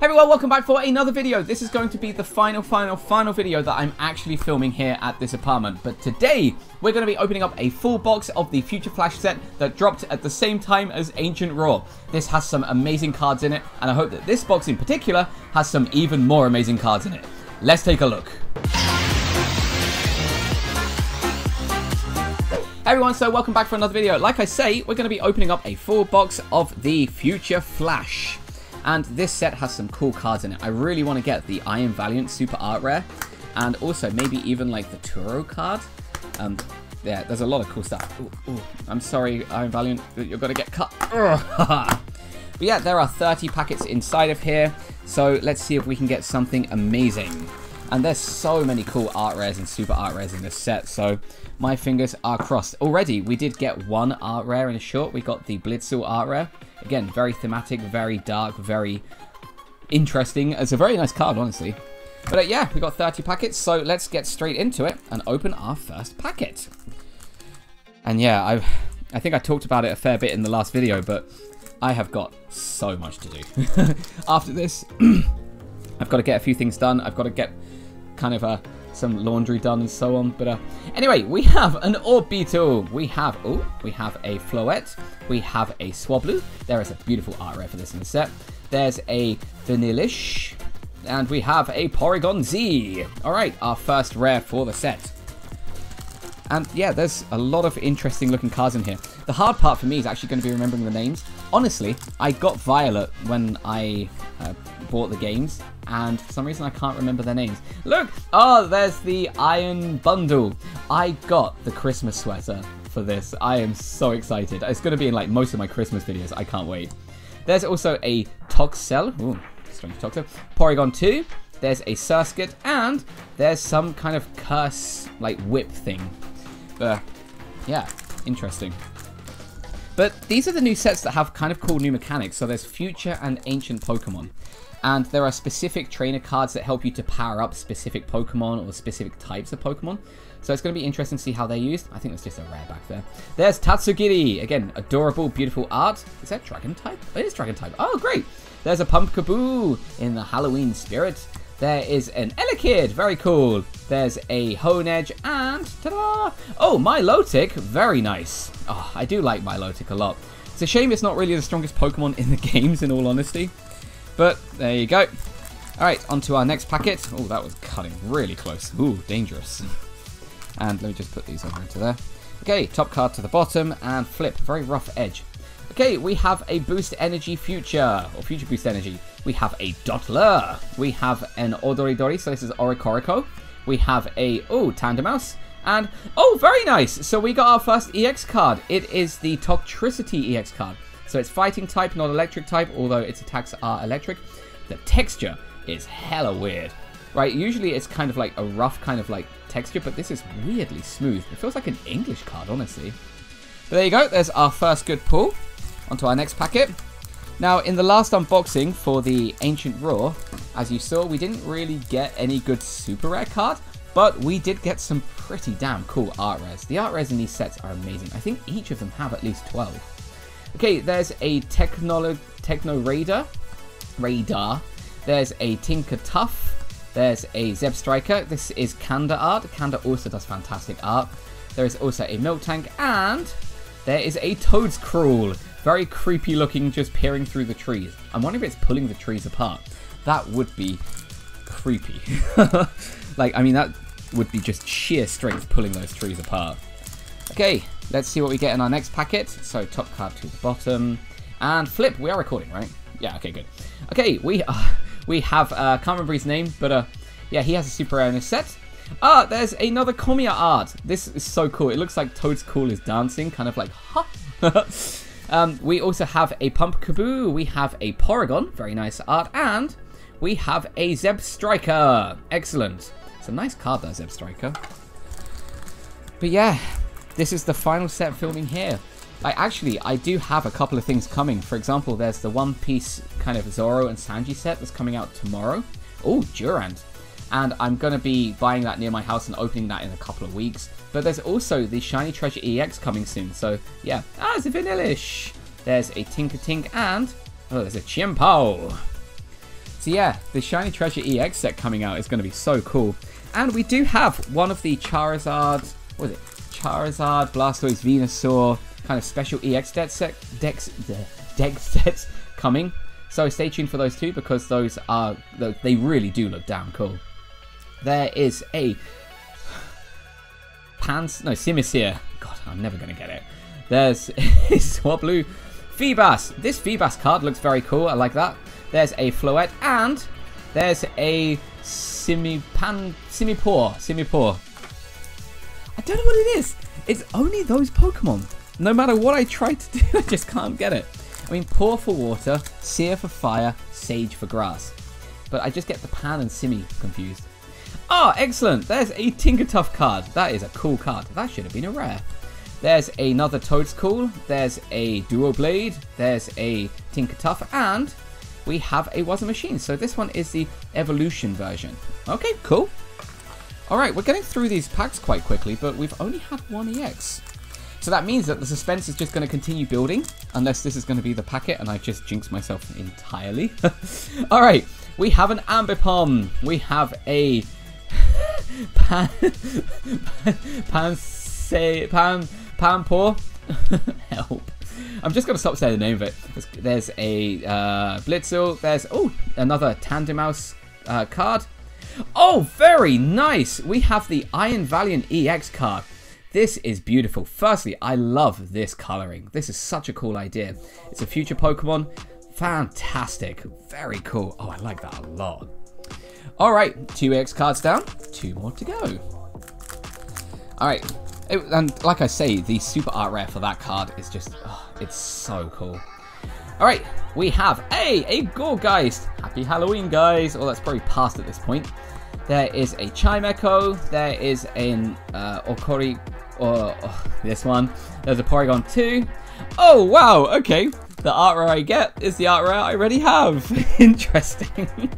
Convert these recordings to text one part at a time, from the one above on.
Hey everyone, welcome back for another video. This is going to be the final video that I'm actually filming here at this apartment. But today, we're going to be opening up a full box of the Future Flash set that dropped at the same time as Ancient Roar. This has some amazing cards in it, and I hope that this box in particular has some even more amazing cards in it. Let's take a look. Hey everyone, so welcome back for another video. Like I say, we're going to be opening up a full box of the Future Flash. And this set has some cool cards in it. I really want to get the Iron Valiant Super Art Rare. And also maybe even like the Turo card. Yeah, there's a lot of cool stuff. Ooh, ooh. I'm sorry, Iron Valiant, you're going to get cut. But yeah, there are 30 packets inside of here. So let's see if we can get something amazing. And there's so many cool art rares and super art rares in this set. So my fingers are crossed. Already, we did get one art rare in a short. We got the Blitzle art rare. Again, very thematic, very dark, very interesting. It's a very nice card, honestly. But yeah, we got 30 packets, so let's get straight into it and open our first packet. And yeah, I think I talked about it a fair bit in the last video, but I have got so much to do. After this, I've got to get a few things done. I've got to get kind of some laundry done and so on. But anyway, we have an Orbeetle. We have a Floette. We have a Swablu. There is a beautiful art rare for this in the set. There's a Vanillish. And we have a Porygon Z. All right, our first rare for the set. And yeah, there's a lot of interesting looking cards in here. The hard part for me is actually going to be remembering the names. Honestly, I got Violet when I bought the games, and for some reason I can't remember their names. Look! Oh, there's the Iron Bundle. I got the Christmas sweater for this. I am so excited. It's going to be in like most of my Christmas videos. I can't wait. There's also a Toxel. Ooh, strange Toxel. Porygon 2. There's a Surskit. And there's some kind of curse, like, whip thing. Yeah, interesting. But these are the new sets that have kind of cool new mechanics. So there's Future and Ancient Pokemon. And there are specific trainer cards that help you to power up specific Pokemon or specific types of Pokemon. So it's going to be interesting to see how they're used. I think there's just a rare back there. There's Tatsugiri. Again, adorable, beautiful art. Is that Dragon type? It is Dragon type. Oh, great. There's a Pumpkaboo in the Halloween spirit. There is an Elekid, very cool. There's a Honedge, and ta-da! Oh, Milotic, very nice. Oh, I do like Milotic a lot. It's a shame it's not really the strongest Pokemon in the games, in all honesty. But there you go. All right, on to our next packet. Oh, that was cutting really close. Ooh, dangerous. And let me just put these over into there. Okay, top card to the bottom, and flip, very rough edge. Okay, we have a Boost Energy Future, or Future Boost Energy. We have a Dottler. We have an Odoridori, so this is Oricorico. We have a, oh, Tandemaus. And, oh, very nice. So we got our first EX card. It is the Toxtricity EX card. So it's Fighting type, not Electric type, although its attacks are Electric. The texture is hella weird. Right, usually it's kind of like a rough kind of like texture, but this is weirdly smooth. It feels like an English card, honestly. But there you go. There's our first good pull. Onto our next packet. Now, in the last unboxing for the Ancient Roar, as you saw, we didn't really get any good super rare card, but we did get some pretty damn cool art rares. The art rares in these sets are amazing. I think each of them have at least 12. Okay, there's a Radar. There's a Tinkatuff. There's a Zeb Striker. This is Kanda art. Kanda also does fantastic art. There is also a Milk Tank, and there is a Toedscruel. Very creepy looking, just peering through the trees. I'm wondering if it's pulling the trees apart. That would be creepy. Like, I mean, that would be just sheer strength pulling those trees apart. Okay, let's see what we get in our next packet. So, top card to the bottom. And flip, we are recording, right? Yeah, okay, good. Okay, we have can't remember his name, but yeah, he has a super rare in his set. Ah, there's another Komiya art. This is so cool. It looks like Toedscruel is dancing, kind of like, ha! We also have a Pumpkaboo, we have a Porygon, very nice art, and we have a Zeb Striker. Excellent. It's a nice card, that Zeb Striker. But yeah, this is the final set filming here. I do have a couple of things coming. For example, there's the One Piece kind of Zoro and Sanji set that's coming out tomorrow. Oh, Durand. And I'm going to be buying that near my house and opening that in a couple of weeks. But there's also the Shiny Treasure EX coming soon. So, yeah. Ah, it's a Vanillish. There's a Tinkatink and... oh, there's a Chimpao. So yeah, the Shiny Treasure EX set coming out is going to be so cool. And we do have one of the Charizard, what was it? Charizard, Blastoise, Venusaur kind of special EX deck sets coming. So stay tuned for those two because those are, they really do look damn cool. There is a Simisear. God, I'm never going to get it. There's Swablu, Feebas. This Feebas card looks very cool. I like that. There's a Floette and there's a Simipour. I don't know what it is. It's only those Pokemon. No matter what I try to do, I just can't get it. I mean, Pour for water, Sear for fire, Sage for grass. But I just get the Pan and Simi confused. Oh, excellent. There's a Tinkatuff card. That is a cool card. That should have been a rare. There's another Toedscruel. There's a Duoblade. There's a Tinkatuff. And we have a Wasn't Machine. So this one is the evolution version. Okay, cool. All right, we're getting through these packs quite quickly, but we've only had one EX. So that means that the suspense is just going to continue building, unless this is going to be the packet and I just jinxed myself entirely. All right, we have an Ambipom. We have a Panpour. Help. I'm just going to stop saying the name of it. There's a Blitzle. There's, oh, another Tandemaus card. Oh, very nice. We have the Iron Valiant EX card. This is beautiful. Firstly, I love this coloring. This is such a cool idea. It's a future Pokemon. Fantastic. Very cool. Oh, I like that a lot. All right, two EX cards down. Two more to go. All right. And like I say, the super art rare for that card is just, oh, it's so cool. All right, we have a Gorgeist. Happy Halloween, guys. Oh, that's probably past at this point. There is a Chimecho. There is an Okori. Or oh, this one. There's a Porygon 2. Oh, wow. Okay. The art rare I get is the art rare I already have. Interesting.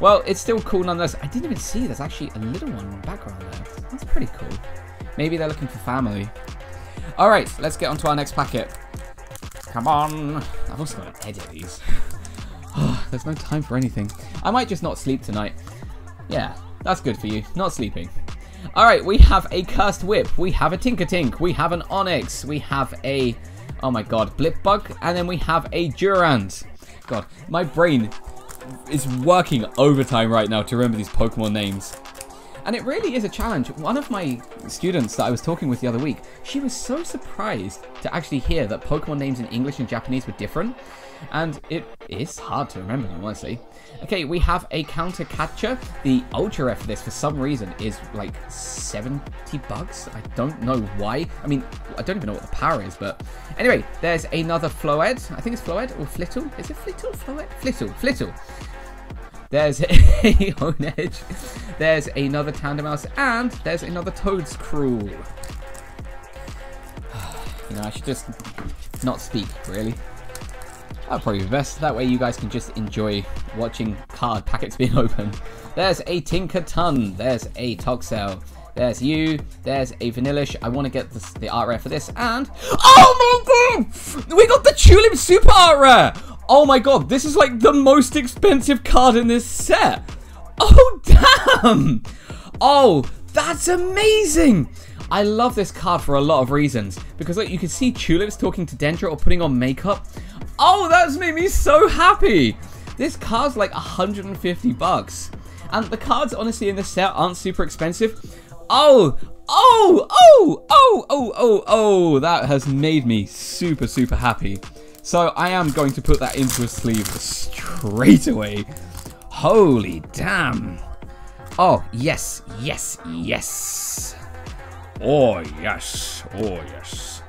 Well, it's still cool nonetheless. I didn't even see there's actually a little one in the background there. That's pretty cool. Maybe they're looking for family. All right, let's get on to our next packet. Come on. I've also got to edit these. Oh, there's no time for anything. I might just not sleep tonight. Yeah, that's good for you. Not sleeping. All right, we have a Cursed Whip. We have a Tinkatink. We have an Onix. We have a, oh my God, Blipbug. And then we have a Durant. God, my brain is working overtime right now to remember these Pokemon names. And it really is a challenge. One of my students that I was talking with the other week, she was so surprised to actually hear that Pokemon names in English and Japanese were different. And it is hard to remember them, honestly. Okay, we have a Counter Catcher. The Ultra Rare for this, for some reason, is like 70 bucks. I don't know why. I mean, I don't even know what the power is, but... Anyway, there's another Floed. I think it's Floed or Flittle. Is it Flittle? Floed? Flittle. Flittle. There's a Honedge. There's another Tandemaus, and there's another Toedscruel. You know, I should just not speak, really. That'll probably be best. That way you guys can just enjoy watching card packets being opened. There's a Tinkatun. There's a Toxel. There's you. There's a Vanillish. I want to get the art rare for this, and... Oh my God! We got the Tulip Super Art Rare! Oh my God, this is like the most expensive card in this set. Oh, damn. Oh, that's amazing. I love this card for a lot of reasons. Because look, you can see Tulip's talking to Dendra or putting on makeup. Oh, that's made me so happy. This card's like 150 bucks. And the cards, honestly, in this set aren't super expensive. Oh, oh, oh, oh, oh, oh, oh. That has made me super, super happy. So I am going to put that into a sleeve straight away. Holy damn. Oh, yes, yes, yes. Oh, yes, oh, yes.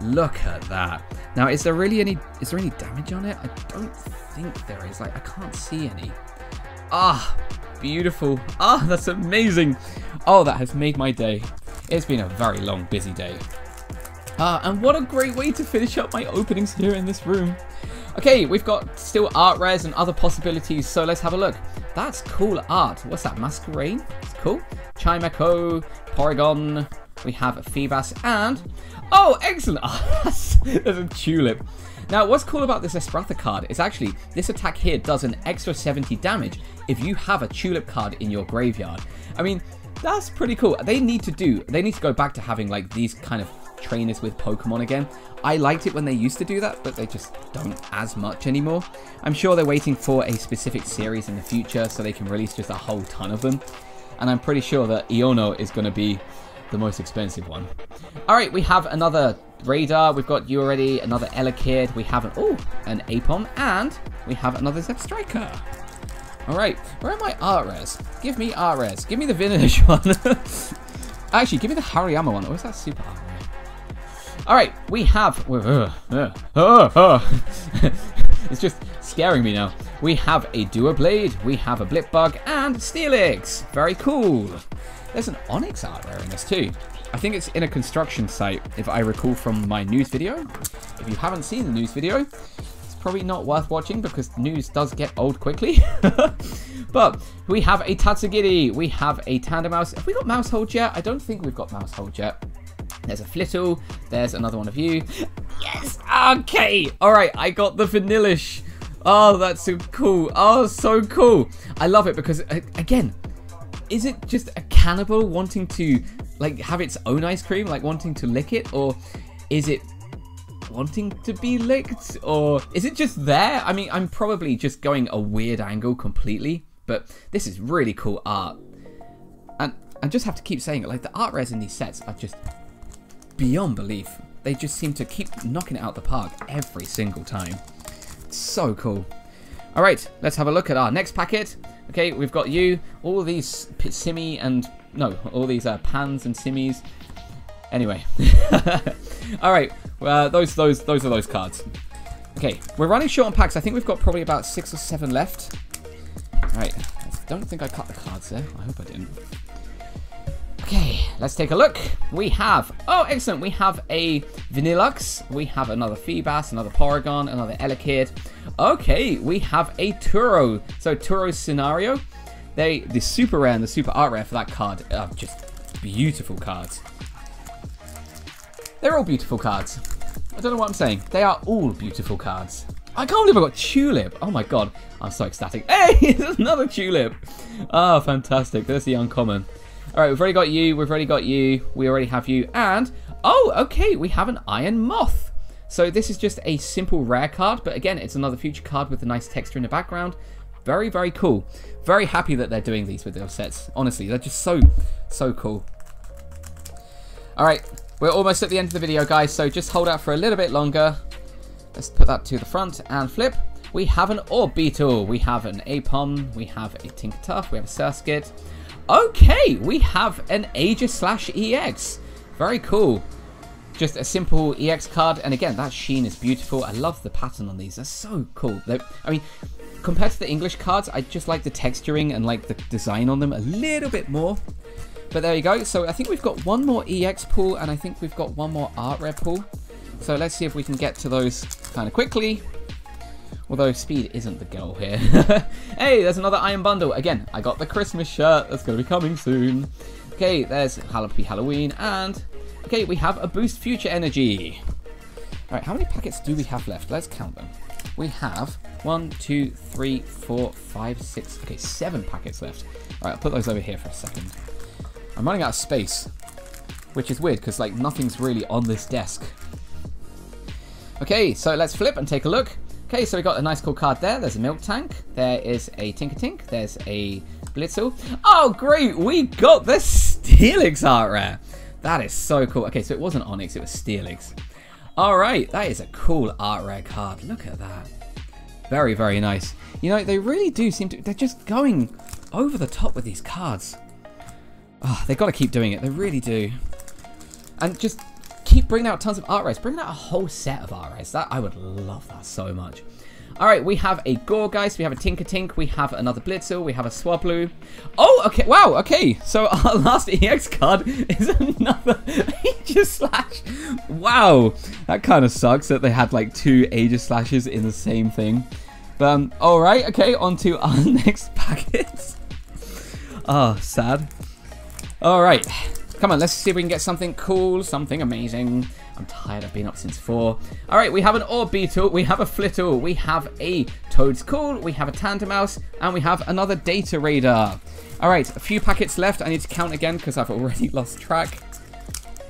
Look at that. Now, is there any damage on it? I don't think there is. Like, I can't see any. Ah, beautiful. Ah, that's amazing. Oh, that has made my day. It's been a very long, busy day. And what a great way to finish up my openings here in this room. Okay, we've got still art rares and other possibilities, so let's have a look. That's cool art. What's that? Masquerain? It's cool. Chimecho, Porygon. We have a Feebas and... Oh, excellent. There's a Tulip. Now, what's cool about this Espratha card is actually this attack here does an extra 70 damage if you have a Tulip card in your graveyard. I mean, that's pretty cool. They need to go back to having like these kind of trainers with Pokemon again. I liked it when they used to do that, but they just don't as much anymore. I'm sure they're waiting for a specific series in the future so they can release just a whole ton of them. And I'm pretty sure that Eono is going to be the most expensive one. Alright, we have another Radar. We've got you already, another Elekid. We have an Aipom, and we have another Zebstriker. Alright, where are my Art-Res? Give me Art-Res. Give me the Vanillish one. Actually, give me the Hariyama one. Or is that Super Art-Res? Alright, we have... It's just scaring me now. We have a Duoblade, we have a Blitbug, and Steelix. Very cool. There's an Onix art rare in this too. I think it's in a construction site, if I recall from my news video. If you haven't seen the news video, it's probably not worth watching because news does get old quickly. But we have a Tatsugiri, we have a Tandemaus. Have we got Mousehold yet? I don't think we've got Mousehold yet. There's a Flittle. There's another one of you. Yes! Okay! Alright, I got the Vanillish. Oh, that's so cool. Oh, so cool. I love it because, again, is it just a cannibal wanting to, like, have its own ice cream? Like, wanting to lick it? Or is it wanting to be licked? Or is it just there? I mean, I'm probably just going a weird angle completely. But this is really cool art. And I just have to keep saying it. Like, the art rares in these sets are just... beyond belief. They just seem to keep knocking it out the park every single time. It's so cool. All right, let's have a look at our next packet. Okay, we've got you, all these Simi and no, all these Pans and Simis. Anyway, all right, well, those are those cards. Okay, we're running short on packs. I think we've got probably about 6 or 7 left. All right, I don't think I cut the cards there. I hope I didn't. Okay, let's take a look. We have, oh, excellent. We have a Vanillux. We have another Feebas, another Porygon, another Elekid. Okay, we have a Turo. So Turo's scenario, the super rare and the super art rare for that card are just beautiful cards. They're all beautiful cards. I don't know what I'm saying. They are all beautiful cards. I can't believe I got Tulip. Oh my God, I'm so ecstatic. Hey, there's another Tulip. Oh, fantastic. There's the uncommon. All right, we've already got you, we've already got you, we already have you, and, oh, okay, we have an Iron Moth. So this is just a simple rare card, but again, it's another future card with a nice texture in the background. Very, very cool. Very happy that they're doing these with their sets. Honestly, they're just so, so cool. All right, we're almost at the end of the video, guys, so just hold out for a little bit longer. Let's put that to the front and flip. We have an Orbeetle, we have an Aipom, we have a Tinkatuff, we have a Surskit. Okay, we have an Aegis/EX. Very cool. Just a simple EX card. And again, that sheen is beautiful. I love the pattern on these. They're so cool. I mean, compared to the English cards, I just like the texturing and like the design on them a little bit more. But there you go. So I think we've got one more EX pool and I think we've got one more art rare pool. So let's see if we can get to those kind of quickly. Although speed isn't the goal here. Hey, there's another Iron Bundle. Again, I got the Christmas shirt. That's going to be coming soon. Okay, there's Happy Halloween. And, okay, we have a Boost Future Energy. All right, how many packets do we have left? Let's count them. We have 1, 2, 3, 4, 5, 6. Okay, 7 packets left. All right, I'll put those over here for a second. I'm running out of space, which is weird because, like, nothing's really on this desk. Okay, so let's flip and take a look. Okay, so we got a nice cool card there. There's a Milk Tank. There is a Tinkatink. There's a Blitzle. Oh, great. We got the Steelix art rare. That is so cool. Okay, so it wasn't Onix. It was Steelix. All right. That is a cool art rare card. Look at that. Very, very nice. You know, they really do seem to... They're just going over the top with these cards. Oh, they've got to keep doing it. They really do. And just... keep bringing out tons of art rares. Bringing out a whole set of art rares. That, I would love that so much. All right, we have a Gorgeist. We have a Tinkatink. We have another Blitzle. We have a Swablu. Oh, okay. Wow, okay. So our last EX card is another Aegislash. Wow. That kind of sucks that they had like 2 Aegislashes in the same thing. But, all right, okay. On to our next packets. Oh, sad. All right. Come on, let's see if we can get something cool, something amazing. I'm tired, I've been up since 4. Alright, we have an Orbeetle, we have a Flittle, we have a Toedscruel, we have a Tandemaus, and we have another Data Radar. Alright, a few packets left. I need to count again because I've already lost track.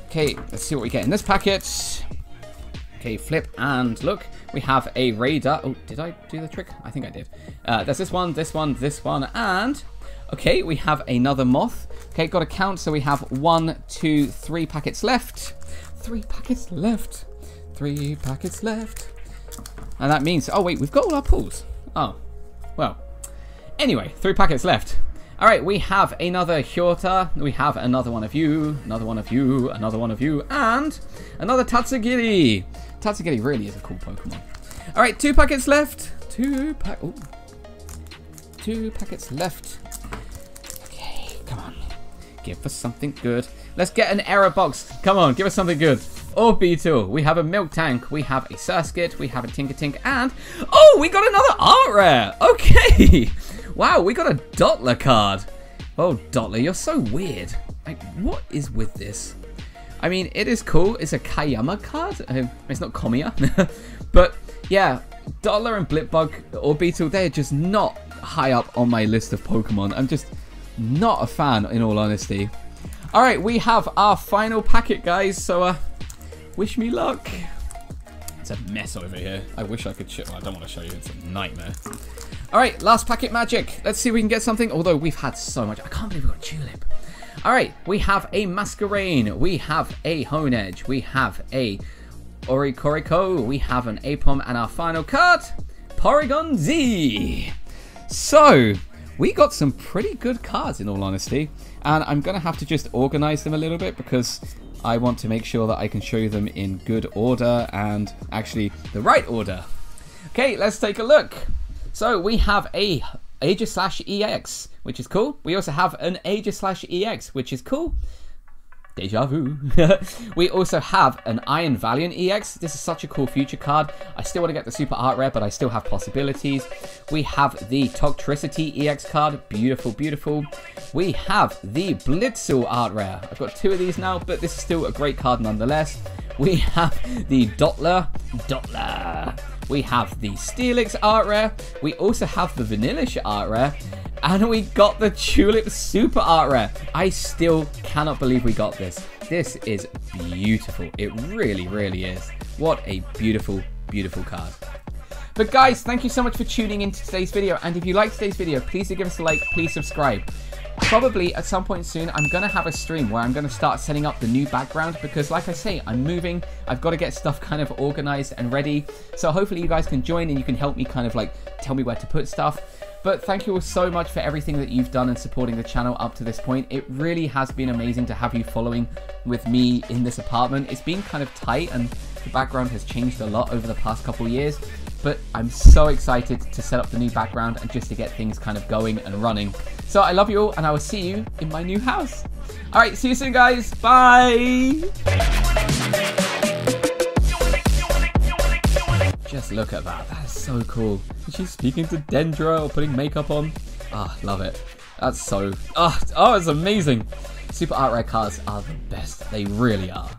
Okay, let's see what we get in this packet. Okay, flip and look. We have a Radar. Oh, did I do the trick? I think I did. There's this one, this one, this one, and... Okay, we have another Moth. Okay, got to count, so we have 1, 2, 3 packets left. 3 packets left. 3 packets left. And that means... Oh, wait, we've got all our pulls. Oh, well. Anyway, 3 packets left. All right, we have another Hyota, we have another one of you, another one of you, another one of you, and another Tatsugiri. Tatsugiri really is a cool Pokemon. All right, 2 packets left. 2 packets left. Okay, come on. Give us something good. Let's get an error box. Come on, give us something good. Orbeetle, we have a Milk Tank, we have a Surskit, we have a Tinkatink, and... Oh, we got another Art Rare. Okay. Wow, we got a Dottler card. Oh, Dottler, you're so weird. Like, what is with this? I mean, it is cool. It's a Kayama card. It's not Komiya. But, yeah, Dottler and Blitbug, Orbeetle, they're just not high up on my list of Pokemon. I'm just not a fan, in all honesty. All right, we have our final packet, guys. So, wish me luck. It's a mess over here. I wish I could show... Well, I don't want to show you. It's a nightmare. Alright, last packet magic. Let's see if we can get something. Although we've had so much. I can't believe we got Tulip. Alright, we have a Masquerain. We have a Honedge. We have a Oricorio. We have an Aipom. And our final card, Porygon Z. So, we got some pretty good cards in all honesty. And I'm going to have to just organize them a little bit because I want to make sure that I can show them in good order and actually the right order. Okay, let's take a look. So we have a Aegislash EX, which is cool. We also have an Aegislash EX, which is cool. Deja vu. We also have an Iron Valiant EX. This is such a cool future card. I still want to get the Super Art Rare, but I still have possibilities. We have the Toxtricity EX card. Beautiful, beautiful. We have the Blitzle Art Rare. I've got 2 of these now, but this is still a great card nonetheless. We have the Dottler. We have the Steelix Art Rare. We also have the Vanillish Art Rare. And we got the Tulip Super Art Rare. I still cannot believe we got this. This is beautiful. It really, really is. What a beautiful, beautiful card. But guys, thank you so much for tuning into today's video. And if you liked today's video, please do give us a like. Please subscribe. Probably at some point soon, I'm going to have a stream where I'm going to start setting up the new background because, like I say, I'm moving. I've got to get stuff kind of organized and ready. So hopefully you guys can join and you can help me kind of like tell me where to put stuff. But thank you all so much for everything that you've done and supporting the channel up to this point. It really has been amazing to have you following with me in this apartment. It's been kind of tight and the background has changed a lot over the past couple of years. But I'm so excited to set up the new background and just to get things kind of going and running. So I love you all and I will see you in my new house. All right, see you soon, guys. Bye. Just look at that. That is so cool. She's speaking to Dendra or putting makeup on. Ah, oh, love it. That's so... Oh, it's amazing. Super Art Rare cards are the best. They really are.